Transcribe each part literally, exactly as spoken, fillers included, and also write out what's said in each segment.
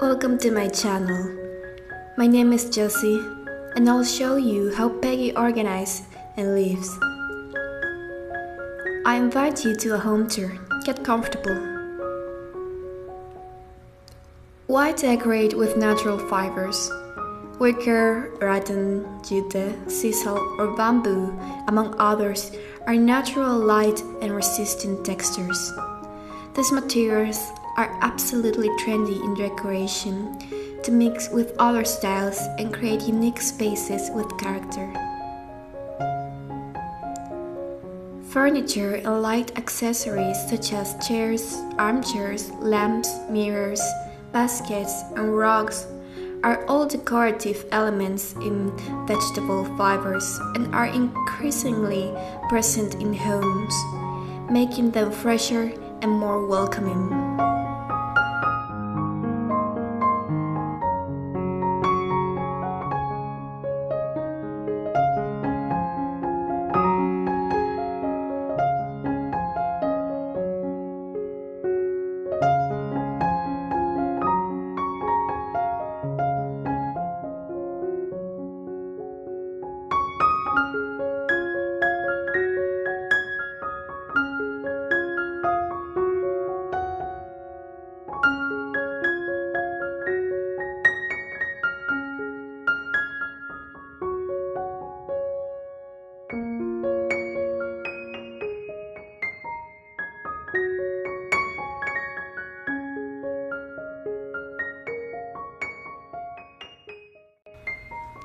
Welcome to my channel. My name is Josie, and I'll show you how Peggy organizes and lives. I invite you to a home tour. Get comfortable. Why decorate with natural fibers? Wicker, rattan, jute, sisal, or bamboo, among others, are natural light and resistant textures. These materials are absolutely trendy in decoration, to mix with other styles and create unique spaces with character. Furniture and light accessories such as chairs, armchairs, lamps, mirrors, baskets, and rugs are all decorative elements in vegetable fibers and are increasingly present in homes, making them fresher and more welcoming.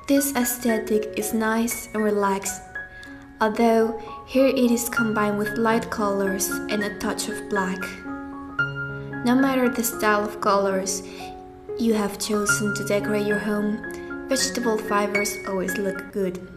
This aesthetic is nice and relaxed, although here it is combined with light colors and a touch of black. No matter the style of colors you have chosen to decorate your home, vegetable fibers always look good.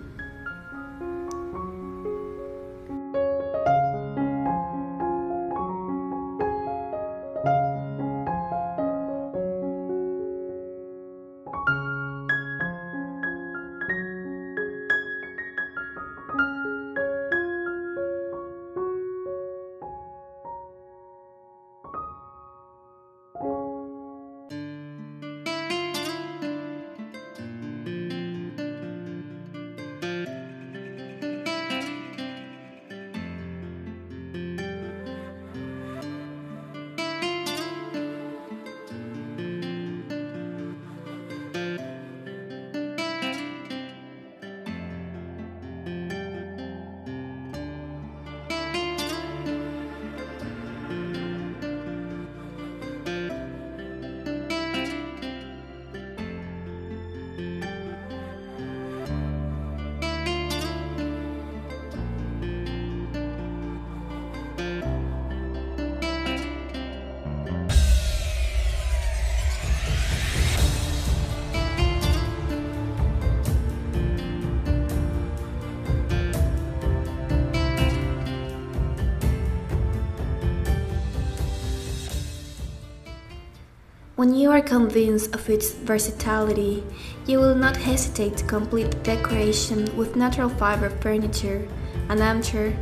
When you are convinced of its versatility, you will not hesitate to complete the decoration with natural fiber furniture, an armchair,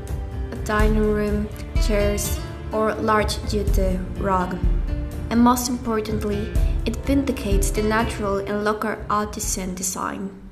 a dining room, chairs, or large jute rug. And most importantly, it vindicates the natural and local artisan design.